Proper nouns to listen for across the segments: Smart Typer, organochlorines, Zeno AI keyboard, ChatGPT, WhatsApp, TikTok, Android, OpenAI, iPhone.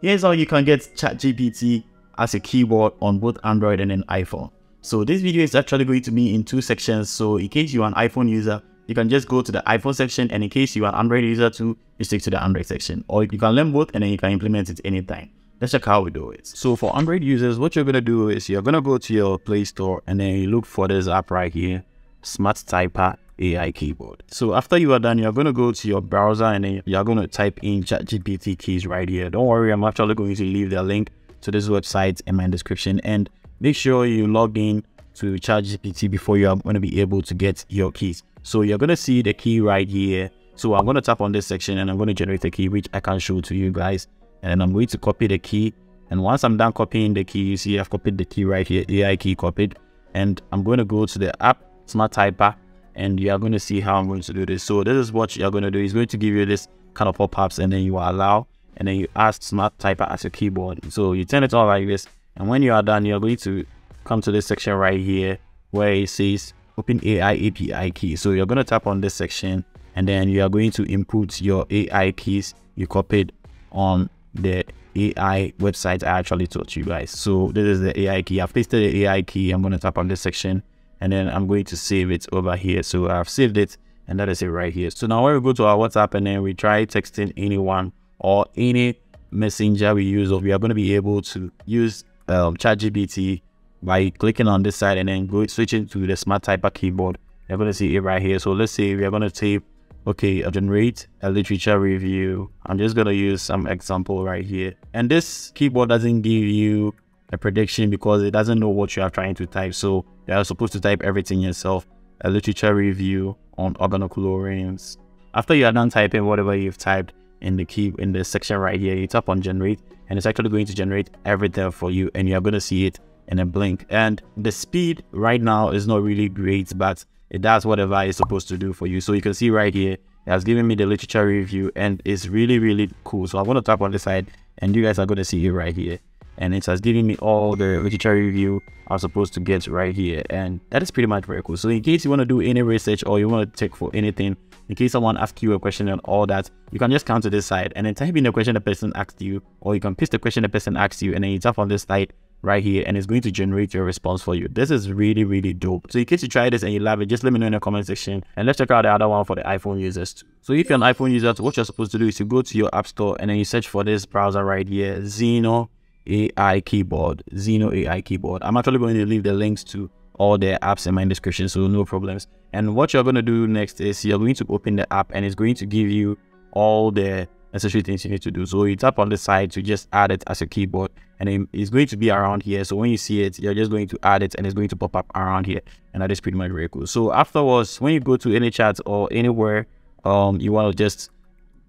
Here's how you can get ChatGPT as a keyboard on both Android and an iPhone. So this video is actually going to be in two sections. So in case you're an iPhone user, you can just go to the iPhone section, and in case you're an Android user too, you stick to the Android section. Or you can learn both and then you can implement it anytime. Let's check how we do it. So for Android users, what you're going to do is you're going to go to your Play Store and then you look for this app right here, Smart Typer AI keyboard. So after you are done, you're going to go to your browser and then you're going to type in ChatGPT keys right here. Don't worry, I'm actually going to leave the link to this website in my description, and make sure you log in to ChatGPT before you are going to be able to get your keys. So you're going to see the key right here. So I'm going to tap on this section and I'm going to generate a key, which I can show to you guys. And I'm going to copy the key, and once I'm done copying the key, you see I've copied the key right here, AI key copied, and I'm going to go to the app Smart Typer, and you are going to see how I'm going to do this. So this is what you're going to do. It's going to give you this kind of pop-ups, and then you are allowed, and then you ask Smart Typer as your keyboard. So you turn it on like this, and when you are done, you're going to come to this section right here where it says OpenAI API key. So you're going to tap on this section, and then you are going to input your AI keys you copied on the AI website I actually taught you guys. So this is the AI key. I've pasted the AI key. I'm going to tap on this section, and then I'm going to save it over here. So I've saved it, and that is it right here. So now when we go to our WhatsApp and then we try texting anyone or any messenger we use, or we are going to be able to use ChatGPT by clicking on this side and then switching to the Smart Typer keyboard. You're going to see it right here. So let's say we are going to type, okay, I'll generate a literature review. I'm just going to use some example right here. And this keyboard doesn't give you a prediction because it doesn't know what you are trying to type. So you are supposed to type everything yourself. A literature review on organochlorines. After you are done typing whatever you've typed in the section right here, you tap on generate, and it's actually going to generate everything for you, and you're going to see it in a blink. And the speed right now is not really great, but it does whatever it's supposed to do for you. So you can see right here, it has given me the literature review, and it's really, really cool. So I'm going to tap on this side, and you guys are going to see it right here. And it has given me all the literature review I'm supposed to get right here. And that is pretty much very cool. So in case you want to do any research or you want to check for anything, in case someone asks you a question and all that, you can just come to this side and then type in the question the person asked you, or you can paste the question the person asked you, and then you tap on this side right here, and it's going to generate your response for you. This is really, really dope. So in case you try this and you love it, just let me know in the comment section, and let's check out the other one for the iPhone users too. So if you're an iPhone user, what you're supposed to do is you go to your app store and then you search for this browser right here, Zeno AI keyboard. Zeno AI keyboard. I'm actually going to leave the links to all their apps in my description, so no problems. And what you're going to do next is you're going to open the app, and it's going to give you all the necessary things you need to do. So you tap on the side to just add it as a keyboard, and it's going to be around here. So when you see it, you're just going to add it, and it's going to pop up around here, and that is pretty much very cool. So afterwards, when you go to any chat or anywhere you want to just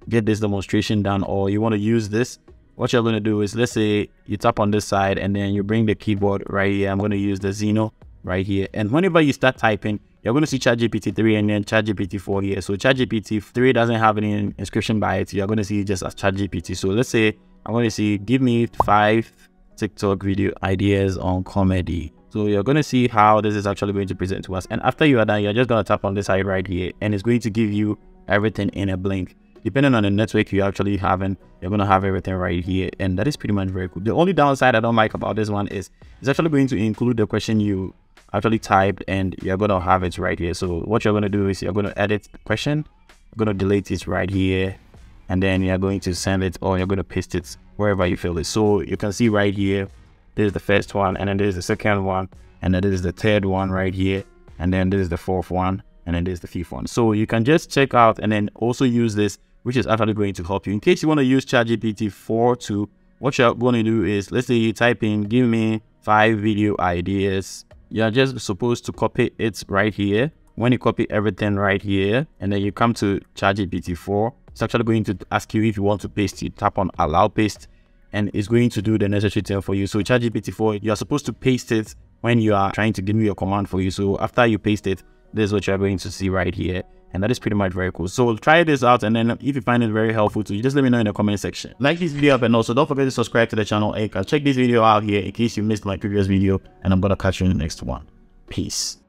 get this demonstration done, or you want to use this, what you're going to do is, let's say you tap on this side and then you bring the keyboard right here. I'm going to use the Zeno right here, and whenever you start typing, you're going to see ChatGPT 3 and then ChatGPT 4 here. So ChatGPT 3 doesn't have any inscription by it. You're going to see it just as ChatGPT. So let's say I'm going to see, give me 5 TikTok video ideas on comedy. So you're going to see how this is actually going to present to us. And after you are done, you're just going to tap on this side right here, and it's going to give you everything in a blink. Depending on the network you actually having, you're going to have everything right here, and that is pretty much very cool. The only downside I don't like about this one is it's actually going to include the question you actually typed, and you're going to have it right here. So what you're going to do is you're going to edit the question, you're going to delete it right here, and then you're going to send it, or you're going to paste it wherever you feel it. So you can see right here, this is the first one, and then this is the second one, and then this is the third one right here, and then this is the fourth one, and then this is the fifth one. So you can just check out and then also use this, which is actually going to help you. In case you want to use ChatGPT 4 too, what you're going to do is, let's say you type in, give me 5 video ideas. You're just supposed to copy it right here. When you copy everything right here, and then you come to ChatGPT 4, it's actually going to ask you if you want to paste. You tap on allow paste, and it's going to do the necessary thing for you. So ChatGPT 4, you're supposed to paste it when you are trying to give me your command for you. So after you paste it, this is what you're going to see right here, and that is pretty much very cool. So try this out, and then if you find it very helpful too, just let me know in the comment section. Like this video up, and also don't forget to subscribe to the channel. And check this video out here in case you missed my previous video, and I'm gonna catch you in the next one. Peace.